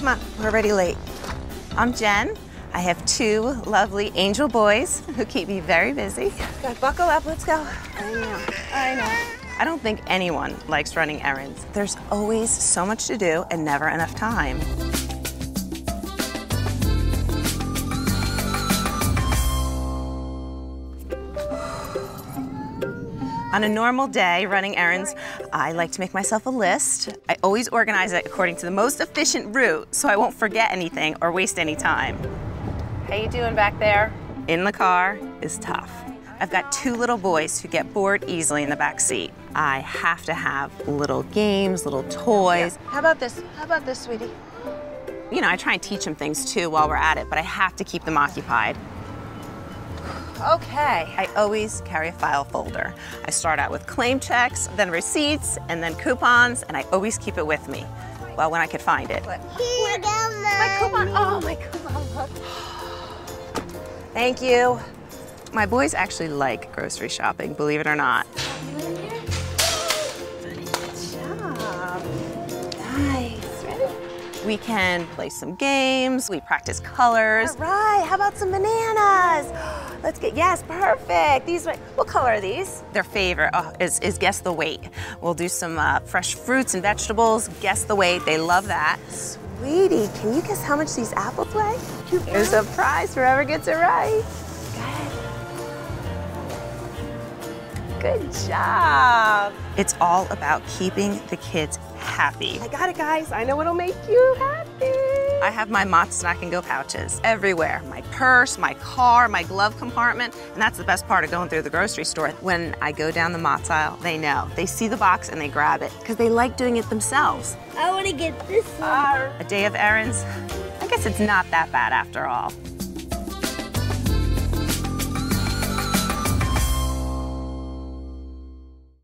Come on, we're already late. I'm Jen. I have two lovely angel boys who keep me very busy. Good, buckle up, let's go. I know. I don't think anyone likes running errands. There's always so much to do and never enough time. On a normal day running errands, I like to make myself a list. I always organize it according to the most efficient route so I won't forget anything or waste any time. How you doing back there? In the car is tough. I've got two little boys who get bored easily in the back seat. I have to have little games, little toys. Yeah. How about this? How about this, sweetie? You know, I try and teach them things too while we're at it, but I have to keep them occupied. Okay. I always carry a file folder. I start out with claim checks, then receipts, and then coupons, and I always keep it with me. Well, when I could find it. Here you go, Mom. My coupon. Oh, my coupon. Look. Thank you. My boys actually like grocery shopping, believe it or not. We can play some games, we practice colors. All right, how about some bananas? Let's get, yes, perfect. These, what color are these? Their favorite is guess the weight. We'll do some fresh fruits and vegetables, guess the weight, they love that. Sweetie, can you guess how much these apples weigh? There's a prize, whoever gets it right. Good job. It's all about keeping the kids happy. I got it, guys. I know what'll make you happy. I have my Mott's Snack and Go pouches everywhere. My purse, my car, my glove compartment. And that's the best part of going through the grocery store. When I go down the Mott's aisle, they know. They see the box and they grab it because they like doing it themselves. I want to get this one. A day of errands, I guess it's not that bad after all.